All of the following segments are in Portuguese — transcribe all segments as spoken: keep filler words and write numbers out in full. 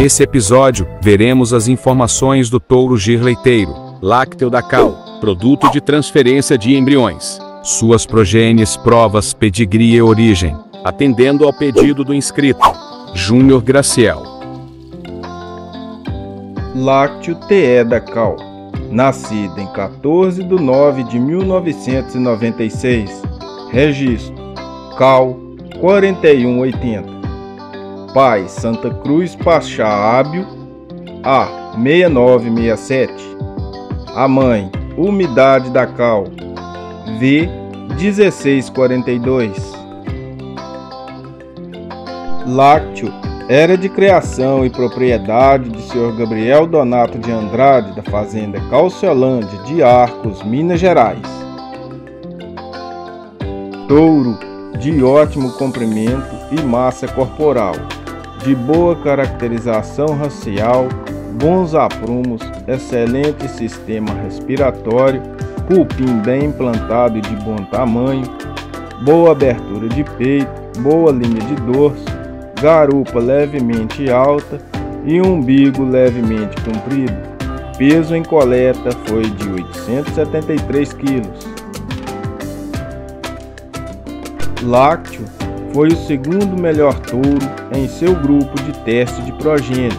Nesse episódio, veremos as informações do touro Gir Leiteiro, Lácteo da Cal, produto de transferência de embriões, suas progênies, provas, pedigree e origem, atendendo ao pedido do inscrito, Júnior Graciel. Lácteo T E da Cal, nascida em quatorze de nove de mil novecentos e noventa e seis, registro Cal quarenta e um oitenta. Pai Santa Cruz Pachá Ábio, A seis nove seis sete. A mãe Umidade da Cal, V dezesseis quarenta e dois. Lácteo era de criação e propriedade de senhor Gabriel Donato de Andrade, da fazenda Calciolândia de Arcos, Minas Gerais. Touro de ótimo comprimento e massa corporal, de boa caracterização racial, bons aprumos, excelente sistema respiratório, cupim bem implantado e de bom tamanho, boa abertura de peito, boa linha de dorso, garupa levemente alta e umbigo levemente comprido. Peso em coleta foi de oitocentos e setenta e três quilos. Lácteo foi o segundo melhor touro em seu grupo de teste de progênie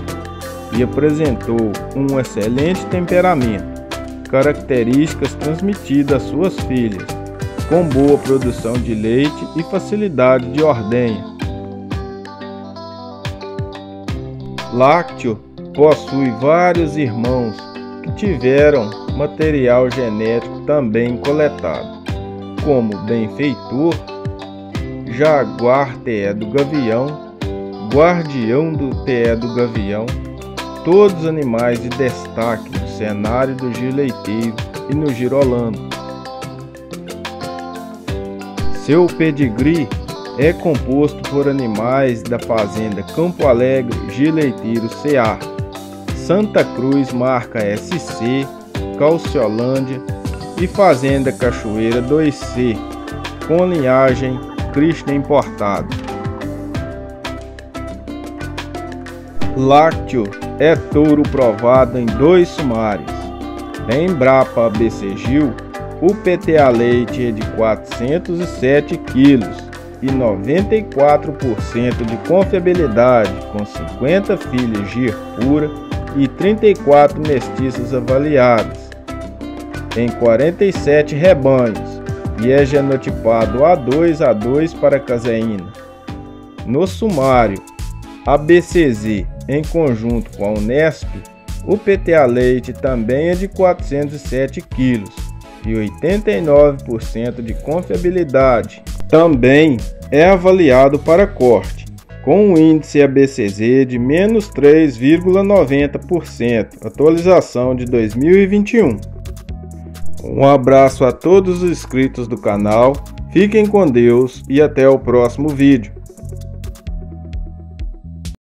e apresentou um excelente temperamento, características transmitidas às suas filhas, com boa produção de leite e facilidade de ordenha. Lácteo possui vários irmãos que tiveram material genético também coletado, como benfeitor, Jaguar T E do Gavião, Guardião do T E do Gavião, todos animais de destaque no cenário do Gir Leiteiro e no Gir Holando. Seu pedigree é composto por animais da fazenda Campo Alegre Gir Leiteiro C A, Santa Cruz marca S C, Calciolândia e fazenda Cachoeira dois C, com linhagem Cristo importado. Lácteo é touro provado em dois sumários. Em Embrapa B C Gil, o P T A leite é de quatrocentos e sete quilos e noventa e quatro por cento de confiabilidade, com cinquenta filhas Gir pura e trinta e quatro mestiças avaliadas, em quarenta e sete rebanhos. E é genotipado A dois A dois para caseína. No sumário A B C Z, em conjunto com a Unesp, o P T A leite também é de quatrocentos e sete quilos e oitenta e nove por cento de confiabilidade. Também é avaliado para corte, com um índice A B C Z de menos três vírgula noventa por cento, atualização de dois mil e vinte e um. Um abraço a todos os inscritos do canal, fiquem com Deus e até o próximo vídeo.